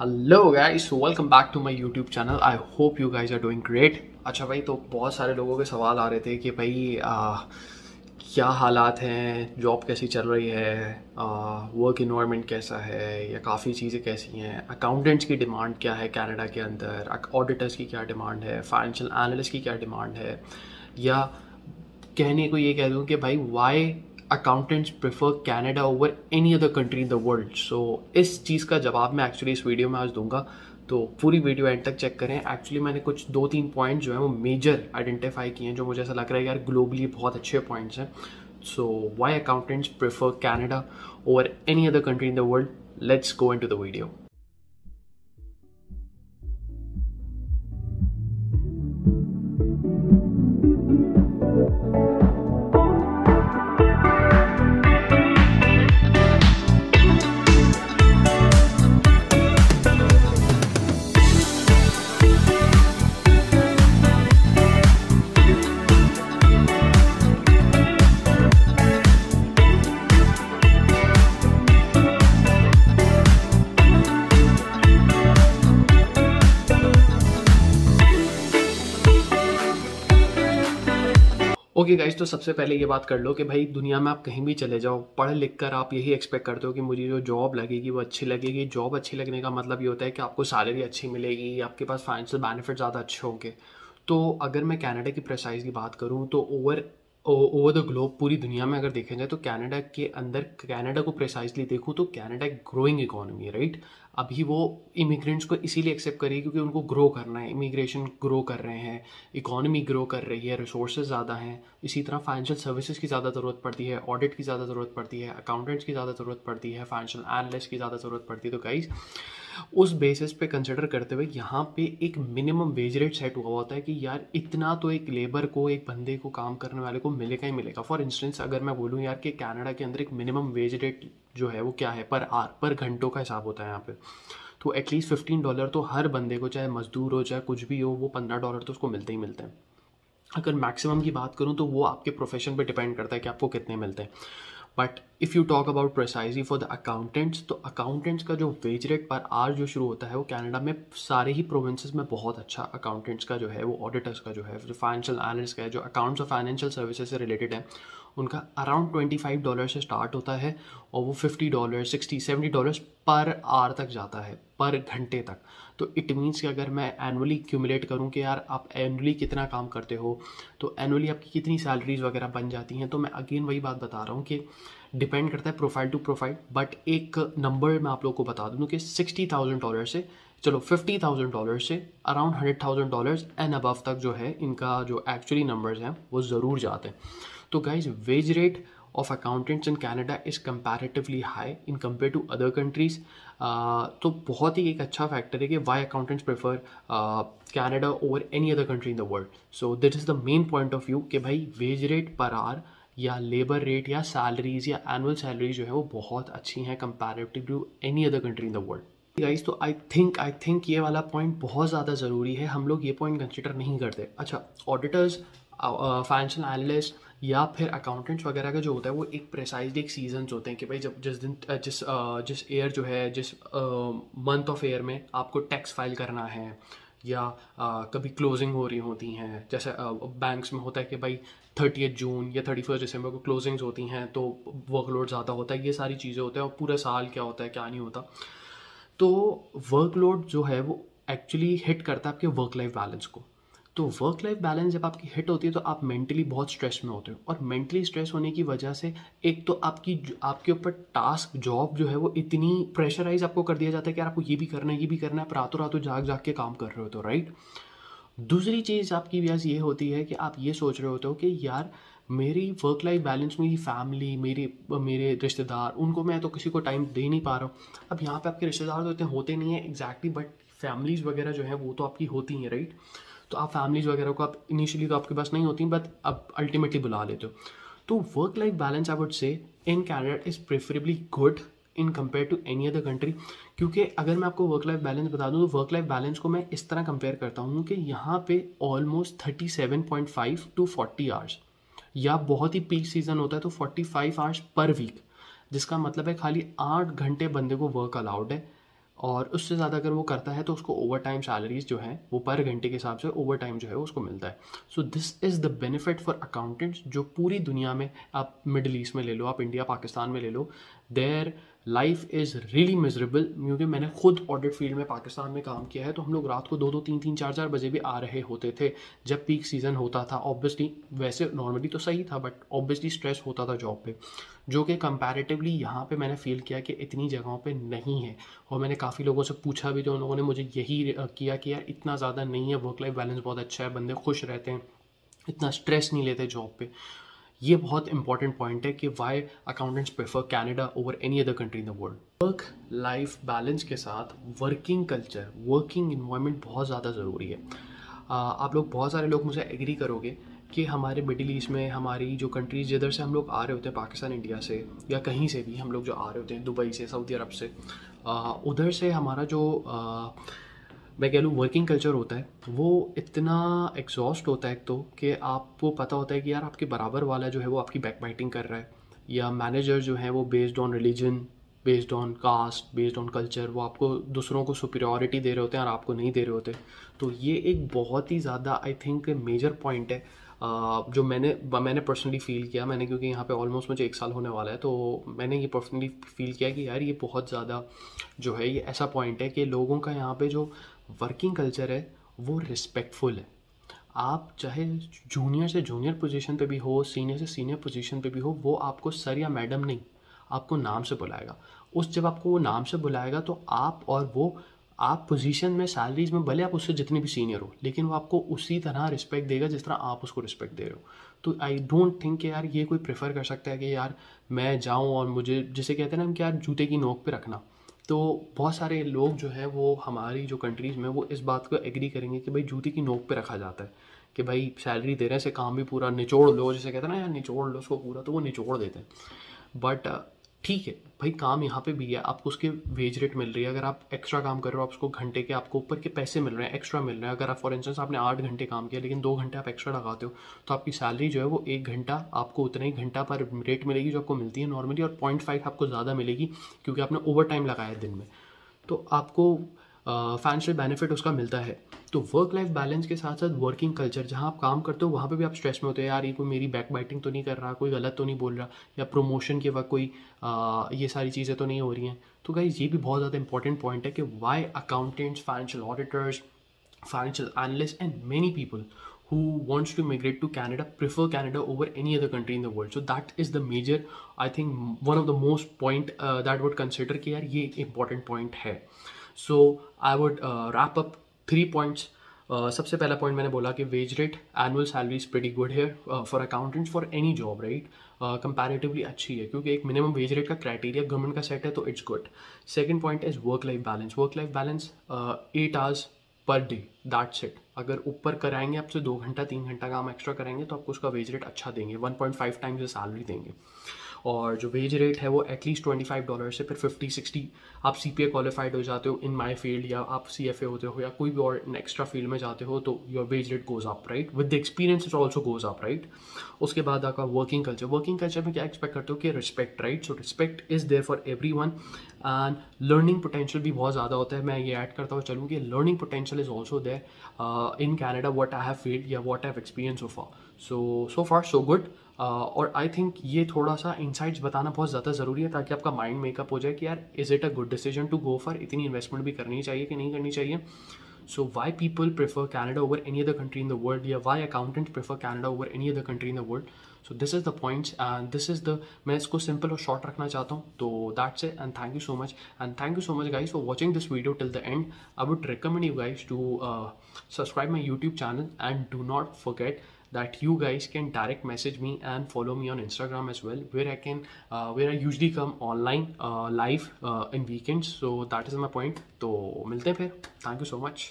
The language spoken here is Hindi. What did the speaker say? Hello guys, welcome back to my YouTube channel. I hope you guys are doing great. अच्छा भाई, तो बहुत सारे लोगों के सवाल आ रहे थे कि भाई क्या हालात हैं, जॉब कैसी चल रही है, वर्क इन्वायरमेंट कैसा है, या काफ़ी चीज़ें कैसी हैं, अकाउंटेंट्स की डिमांड क्या है कनाडा के अंदर, ऑडिटर्स की क्या डिमांड है, फाइनेंशियल एनालिस्ट की क्या डिमांड है, या कहने को ये कह दूँ कि भाई why Accountants prefer Canada over any other country in the world. So इस चीज़ का जवाब मैं एक्चुअली इस वीडियो में आज दूंगा, तो पूरी वीडियो एंड तक चेक करें। एक्चुअली मैंने कुछ 2-3 पॉइंट जो है वो मेजर आइडेंटिफाई किए हैं, जो मुझे ऐसा लग रहा है यार ग्लोबली बहुत अच्छे पॉइंट्स हैं। So why accountants prefer Canada over any other country in the world? Let's go into the video. Okay guys, तो सबसे पहले ये बात कर लो कि भाई दुनिया में आप कहीं भी चले जाओ, पढ़ लिख कर आप यही एक्सपेक्ट करते हो कि मुझे जो जॉब लगेगी वो अच्छी लगेगी। जॉब अच्छी लगने का मतलब ये होता है कि आपको सैलरी अच्छी मिलेगी, आपके पास फाइनेंशियल बेनिफिट ज़्यादा अच्छे होंगे। तो अगर मैं कनाडा की प्रेसाइजली बात करूँ तो ओवर द ग्लोब पूरी दुनिया में अगर देखा जाए तो कनाडा के अंदर, कनाडा को प्रेसाइजली देखूँ तो कनाडा एक ग्रोइंग इकोनॉमी है, राइट। अभी वो इमिग्रेंट्स को इसीलिए एक्सेप्ट करेगी क्योंकि उनको ग्रो करना है, इमिग्रेशन ग्रो कर रहे हैं, इकोनॉमी ग्रो कर रही है, रिसोर्सेज ज़्यादा हैं। इसी तरह फाइनेंशियल सर्विसेज की ज़्यादा ज़रूरत पड़ती है, ऑडिट की ज़्यादा ज़रूरत पड़ती है, अकाउंटेंट्स की ज़्यादा ज़रूरत पड़ती है, फाइनेंशियल एनालिस्ट की ज़्यादा ज़रूरत पड़ती है। तो गाइस उस बेसिस पे कंसिडर करते हुए यहाँ पे एक मिनिमम वेज रेट सेट हुआ होता है कि यार इतना तो एक लेबर को, एक बंदे को, काम करने वाले को मिलेगा ही मिलेगा। फॉर इंस्टेंस अगर मैं बोलूँ यार कि कनाडा के अंदर एक मिनिमम वेज रेट जो है वो क्या है, पर आर, पर घंटों का हिसाब होता है यहाँ पे। तो एटलीस्ट $15 तो हर बंदे को, चाहे मजदूर हो चाहे कुछ भी हो, वो $15 तो उसको मिलते ही मिलते हैं। अगर मैक्सिमम की बात करूँ तो वो आपके प्रोफेशन पे डिपेंड करता है कि आपको कितने मिलते हैं। But if you talk about precisely for the accountants, तो अकाउंटेंट्स का जो वेज रेट पर आर जो शुरू होता है वो कनाडा में सारे ही प्रोविंसेस में बहुत अच्छा, अकाउंटेंट्स का जो है वो, ऑडिटर्स का जो है, जो फाइनेंशियल एनालिस्ट का है, जो अकाउंट्स और फाइनेंशियल सर्विसेज से रिलेटेड है, उनका अराउंड $25 से स्टार्ट होता है और वो $50, $60, $70 पर आर तक जाता है, पर घंटे तक। तो इट मीन्स कि अगर मैं एनुअली क्यूमुलेट करूं कि यार आप एनुअली कितना काम करते हो तो एनुअली आपकी कितनी सैलरीज वगैरह बन जाती हैं, तो मैं अगेन वही बात बता रहा हूं कि डिपेंड करता है प्रोफाइल टू प्रोफाइल। बट एक नंबर मैं आप लोगों को बता दूं कि $60,000 से, चलो $50,000 से अराउंड $100,000 एंड अबव तक जो है इनका जो एक्चुअली नंबर्स हैं वो ज़रूर जाते हैं। तो guys wage rate of accountants in Canada is comparatively high in compare to other countries. तो बहुत ही एक अच्छा फैक्टर है कि why accountants prefer Canada over any other country in the world. So that is the main point of view कि भाई वेज रेट पर आर या लेबर रेट या सैलरीज या एनुअल सैलरीज जो है वो बहुत अच्छी हैं comparative to any other country in the world. Guys तो आई थिंक ये वाला पॉइंट बहुत ज़्यादा ज़रूरी है, हम लोग ये पॉइंट कंसिडर नहीं करते। अच्छा, ऑडिटर्स, फाइनेंशियल एनालिस्ट या फिर अकाउंटेंट्स वगैरह का जो होता है वो एक प्रिसाइजली एक सीजन्स होते हैं कि भाई जब जिस ईयर जो है, जिस मंथ ऑफ ईयर में आपको टैक्स फाइल करना है, या कभी क्लोजिंग हो रही होती हैं, जैसे बैंक्स में होता है कि भाई 30 जून या 31 दिसंबर को क्लोजिंग्स होती हैं, तो वर्कलोड ज़्यादा होता है। ये सारी चीज़ें होता है और पूरा साल क्या होता है क्या नहीं होता, तो वर्कलोड जो है वो एक्चुअली हिट करता है आपके वर्क लाइफ बैलेंस को। तो वर्क लाइफ बैलेंस जब आपकी हिट होती है तो आप मेंटली बहुत स्ट्रेस में होते हो, और मेंटली स्ट्रेस होने की वजह से एक तो आपके ऊपर टास्क, जॉब जो है वो इतनी प्रेशराइज आपको कर दिया जाता है कि यार आपको ये भी करना है ये भी करना है, आप रातों रातों जाग जाग के काम कर रहे होते हो, राइट। दूसरी चीज़ आपकी वजह ये होती है कि आप ये सोच रहे होते हो कि यार मेरी वर्क लाइफ बैलेंस, मेरी फैमिली, मेरे रिश्तेदार, उनको मैं तो किसी को टाइम दे नहीं पा रहा हूँ। अब यहाँ पर आपके रिश्तेदार तो इतने होते नहीं हैं एग्जैक्टली, बट फैमिलीज़ वगैरह जो है वो तो आपकी होती हैं, राइट। तो आप फैमिलीज़ वगैरह को आप इनिशियली तो आपके पास नहीं होती, बट आप अल्टीमेटली बुला लेते हो। तो work life balance I would say in Canada is preferably good in compare to any other country, क्योंकि अगर मैं आपको वर्क लाइफ बैलेंस बता दूं तो वर्क लाइफ बैलेंस को मैं इस तरह कंपेयर करता हूं कि यहाँ पे ऑलमोस्ट 37.5 to 40 आवर्स, या बहुत ही पीक सीजन होता है तो 45 आवर्स पर वीक, जिसका मतलब है खाली 8 घंटे बंदे को वर्क अलाउड है। और उससे ज़्यादा अगर वो करता है तो उसको ओवर टाइम सैलरीज जो है वो पर घंटे के हिसाब से ओवर टाइम जो है उसको मिलता है। So this is the benefit for accountants जो पूरी दुनिया में, आप मिडल ईस्ट में ले लो, आप इंडिया पाकिस्तान में ले लो, their life is really miserable. क्योंकि मैंने खुद ऑडिट फील्ड में पाकिस्तान में काम किया है, तो हम लोग रात को 2-3-4 बजे भी आ रहे होते थे जब पीक सीज़न होता था। ऑब्वियसली वैसे नॉर्मली तो सही था, बट ऑब्वियसली स्ट्रेस होता था जॉब पे, जो कि कंपैरेटिवली यहाँ पे मैंने फील किया कि इतनी जगहों पे नहीं है। और मैंने काफ़ी लोगों से पूछा भी, तो उन लोगों ने मुझे यही किया कि यार इतना ज़्यादा नहीं है, वर्क लाइफ बैलेंस बहुत अच्छा है, बंदे खुश रहते हैं, इतना स्ट्रेस नहीं लेते जॉब पे। ये बहुत इंपॉर्टेंट पॉइंट है कि why accountants prefer Canada over any other country in the world. Work life balance के साथ वर्किंग कल्चर, वर्किंग इन्वायरमेंट बहुत ज़्यादा ज़रूरी है। आप लोग, बहुत सारे लोग मुझे एग्री करोगे कि हमारे मिडिल ईस्ट में, हमारी जो कंट्रीज जिधर से हम लोग आ रहे होते हैं, पाकिस्तान, इंडिया से या कहीं से भी हम लोग जो आ रहे होते हैं, दुबई से, सऊदी अरब से, उधर से हमारा जो मैं कह लूँ वर्किंग कल्चर होता है वो इतना एग्जॉस्ट होता है तो कि आपको पता होता है कि यार आपके बराबर वाला जो है वो आपकी बैक बाइटिंग कर रहा है, या मैनेजर जो है वो based on religion, based on caste, based on culture, वो आपको, दूसरों को सुपीरियॉरिटी दे रहे होते हैं और आपको नहीं दे रहे होते। तो ये एक बहुत ही ज़्यादा आई थिंक मेजर पॉइंट है जो मैंने पर्सनली फ़ील किया। मैंने, क्योंकि यहाँ पे ऑलमोस्ट मुझे 1 साल होने वाला है, तो मैंने ये पर्सनली फ़ील किया कि यार ये बहुत ज़्यादा जो है ये ऐसा पॉइंट है कि लोगों का यहाँ पे जो वर्किंग कल्चर है वो रिस्पेक्टफुल है। आप चाहे जूनियर से जूनियर पोजीशन पे भी हो, सीनियर से सीनियर पोजीशन पे भी हो, वो आपको सर या मैडम नहीं, आपको नाम से बुलाएगा। जब आपको वो नाम से बुलाएगा तो आप और वो, आप पोजीशन में, सैलरीज में भले आप उससे जितने भी सीनियर हो, लेकिन वो आपको उसी तरह रिस्पेक्ट देगा जिस तरह आप उसको रिस्पेक्ट दे रहे हो। तो आई डोंट थिंक कि यार ये कोई प्रेफर कर सकता है कि यार मैं जाऊं और मुझे, जिसे कहते हैं ना कि यार जूते की नोक पे रखना। तो बहुत सारे लोग जो है वो हमारी जो कंट्रीज़ में, वो इस बात को एग्री करेंगे कि भाई जूते की नोक पे रखा जाता है, कि भाई सैलरी दे रहे हैं, से काम भी पूरा निचोड़ लो, जिसे कहते हैं ना यार निचोड़ लो उसको पूरा, तो वो निचोड़ देते हैं। बट ठीक है भाई, काम यहाँ पे भी है, आपको उसके वेज रेट मिल रही है। अगर आप एक्स्ट्रा काम कर रहे हो, आप उसको घंटे के, आपको ऊपर के पैसे मिल रहे हैं, एक्स्ट्रा मिल रहे हैं। अगर आप फॉर इंस्टेंस आपने 8 घंटे काम किया, लेकिन 2 घंटे आप एक्स्ट्रा लगाते हो, तो आपकी सैलरी जो है वो 1 घंटा, आपको उतना ही घंटा पर रेट मिलेगी जो आपको मिलती है नॉर्मली, और 0.5 आपको ज़्यादा मिलेगी क्योंकि आपने ओवर टाइम लगाया दिन में, तो आपको फाइनेंशियल बेनिफिट उसका मिलता है। तो वर्क लाइफ बैलेंस के साथ साथ वर्किंग कल्चर, जहाँ आप काम करते हो वहाँ पे भी आप स्ट्रेस में होते हो, यार ये कोई मेरी बैक बाइटिंग तो नहीं कर रहा, कोई गलत तो नहीं बोल रहा, या प्रोमोशन के वक्त कोई ये सारी चीज़ें तो नहीं हो रही हैं। तो गाइस ये भी बहुत ज़्यादा इंपॉर्टेंट पॉइंट है कि why accountants, financial auditors, financial analyst and many people who wants to migrate to Canada prefer Canada over any other country in the world. So that is the major, I think one of the most point that would consider कि यार ये important point है. So I would wrap up 3 points. सबसे पहला point मैंने बोला कि wage rate, annual salary is pretty good here for accountants for any job, right? Comparatively अच्छी है क्योंकि एक minimum wage rate का criteria government का set है, तो it's good. Second point is work-life balance. Work-life balance 8 hours per day, that's it. अगर ऊपर कराएंगे आपसे 2 घंटा 3 घंटा काम एक्स्ट्रा कराएंगे तो आपको उसका वेज रेट अच्छा देंगे, 1.5 टाइम्स से सैलरी देंगे। और जो वेज रेट है वो एटलीस्ट $25 से फिर 50-60, आप CPA क्वालिफाइड हो जाते हो इन माय फील्ड, या आप CFA होते हो, या कोई भी और एक्स्ट्रा फील्ड में जाते हो, तो your wage rate goes up, right? With the experience it also goes up, right? उसके बाद आपका वर्किंग कल्चर, में क्या एक्सपेक्ट करते हो कि respect, right? So respect is there for everyone, and learning potential भी बहुत ज़्यादा होता है। मैं ये ऐड करता हुआ चलूँ कि learning potential is also there in Canada, what I have feeled या what I have experience so far, so far so good. और आई थिंक ये थोड़ा सा इंसाइट्स बताना बहुत ज़्यादा ज़रूरी है ताकि आपका माइंड मेकअप हो जाए कि यार is it a good decision to go for, इतनी इन्वेस्टमेंट भी करनी चाहिए कि नहीं करनी चाहिए। So why people prefer Canada over any other country in the world, या why accountant prefer Canada over any other country in the world. So this is the points and this is the, मैं इसको सिंपल और शॉर्ट रखना चाहता हूँ, तो that's it. And thank you so much, guys for watching this video till the end. I would recommend you guys to subscribe my YouTube channel and do not forget that you guys can direct message me and follow me on Instagram as well, where I can where I usually come online live in weekends. So that is my point. So milte hain phir, thank you so much.